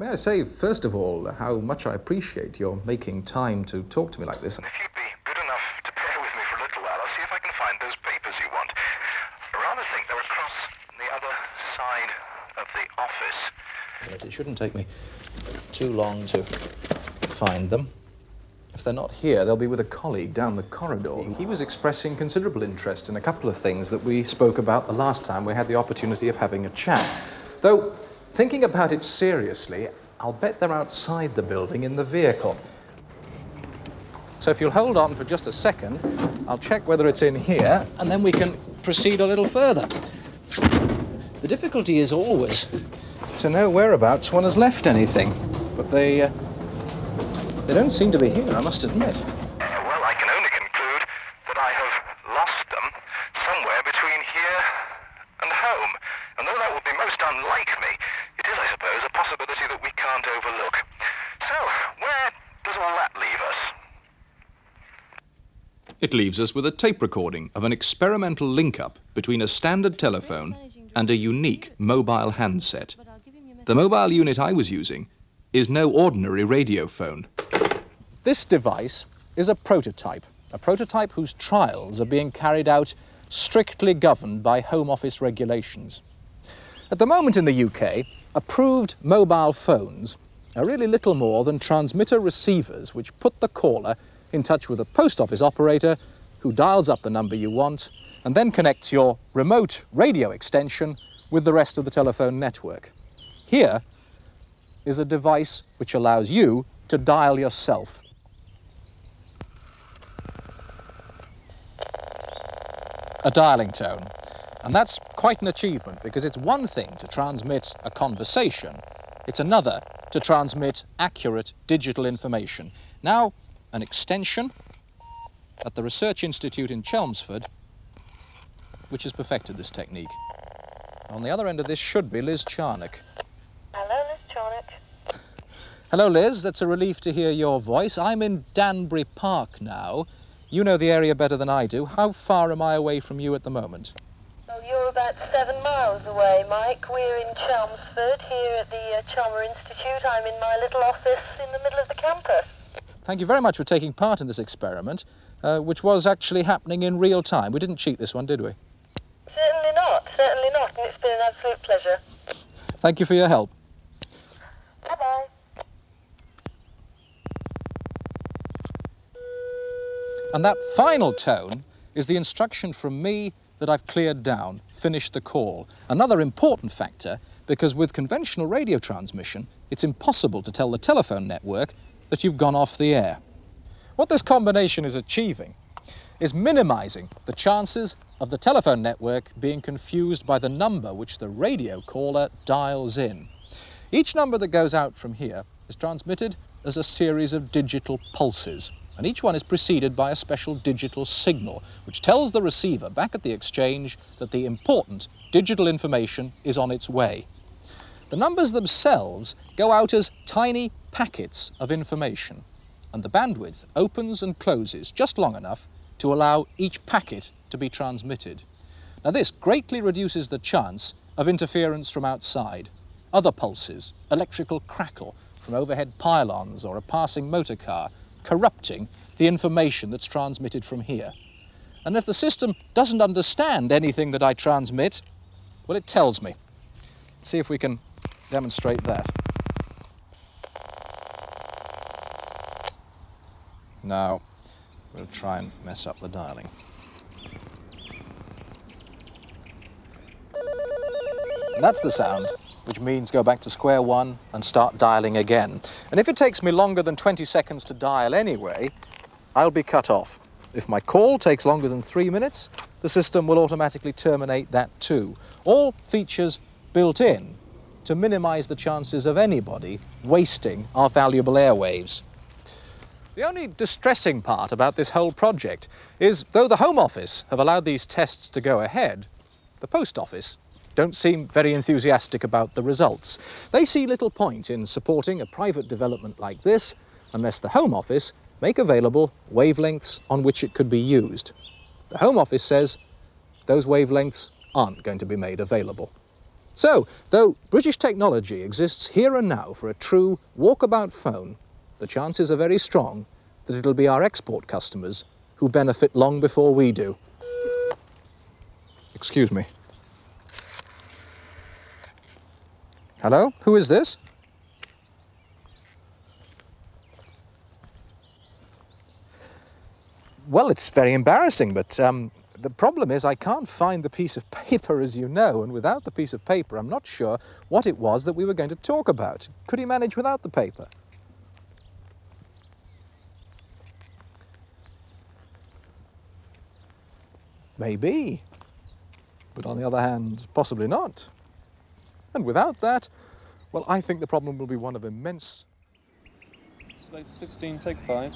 May I say, first of all, how much I appreciate your making time to talk to me like this. If you'd be good enough to bear with me for a little while, I'll see if I can find those papers you want. I rather think they're across the other side of the office. But it shouldn't take me too long to find them. If they're not here, they'll be with a colleague down the corridor. He was expressing considerable interest in a couple of things that we spoke about the last time we had the opportunity of having a chat. Though, thinking about it seriously, I'll bet they're outside the building in the vehicle. So if you'll hold on for just a second, I'll check whether it's in here, and then we can proceed a little further. The difficulty is always to know whereabouts one has left anything, but they don't seem to be here, I must admit. Well, I can only conclude that I have lost them somewhere between here and home. And though that would be most unlike me, it is, I suppose, a possibility that we can't overlook. So, where does all that leave us? It leaves us with a tape recording of an experimental link-up between a standard telephone and a unique mobile handset. The mobile unit I was using is no ordinary radio phone. This device is a prototype whose trials are being carried out strictly governed by Home Office regulations. At the moment in the UK, approved mobile phones are really little more than transmitter receivers which put the caller in touch with a post office operator who dials up the number you want and then connects your remote radio extension with the rest of the telephone network. Here is a device which allows you to dial yourself. A dialing tone. And that's quite an achievement, because it's one thing to transmit a conversation, it's another to transmit accurate digital information. Now, an extension at the Research Institute in Chelmsford, which has perfected this technique. On the other end of this should be Liz Charnock. Hello, Liz Charnock. Hello, Liz. That's a relief to hear your voice. I'm in Danbury Park now. You know the area better than I do. How far am I away from you at the moment? Oh, you're about 7 miles away, Mike. We're in Chelmsford, here at the Chalmer Institute. I'm in my little office in the middle of the campus. Thank you very much for taking part in this experiment, which was actually happening in real time. We didn't cheat this one, did we? Certainly not. Certainly not. And it's been an absolute pleasure. Thank you for your help. Bye-bye. And that final tone is the instruction from me that I've cleared down, finished the call. Another important factor, because with conventional radio transmission, it's impossible to tell the telephone network that you've gone off the air. What this combination is achieving is minimizing the chances of the telephone network being confused by the number which the radio caller dials in. Each number that goes out from here is transmitted as a series of digital pulses, and each one is preceded by a special digital signal, which tells the receiver back at the exchange that the important digital information is on its way. The numbers themselves go out as tiny packets of information, and the bandwidth opens and closes just long enough to allow each packet to be transmitted. Now, this greatly reduces the chance of interference from outside. Other pulses, electrical crackle from overhead pylons or a passing motor car, corrupting the information that's transmitted from here. And if the system doesn't understand anything that I transmit, well, it tells me. Let's see if we can demonstrate that. Now, we'll try and mess up the dialing. And that's the sound, which means go back to square one and start dialing again. And if it takes me longer than 20 seconds to dial anyway, I'll be cut off. If my call takes longer than 3 minutes, the system will automatically terminate that too. All features built in to minimize the chances of anybody wasting our valuable airwaves. The only distressing part about this whole project is, though the Home Office have allowed these tests to go ahead, the Post Office don't seem very enthusiastic about the results. They see little point in supporting a private development like this unless the Home Office make available wavelengths on which it could be used. The Home Office says those wavelengths aren't going to be made available. So, though British technology exists here and now for a true walkabout phone, the chances are very strong that it'll be our export customers who benefit long before we do. Excuse me. Hello? Who is this? Well, it's very embarrassing, but the problem is I can't find the piece of paper, as you know, and without the piece of paper, I'm not sure what it was that we were going to talk about. Could he manage without the paper? Maybe, but on the other hand, possibly not. And without that, well, I think the problem will be one of immense... Slate 16, take 5.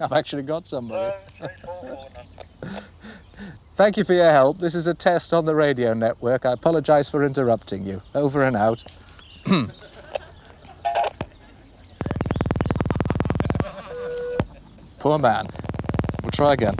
I've actually got somebody. Thank you for your help. This is a test on the radio network. I apologise for interrupting you. Over and out. Poor man. We'll try again.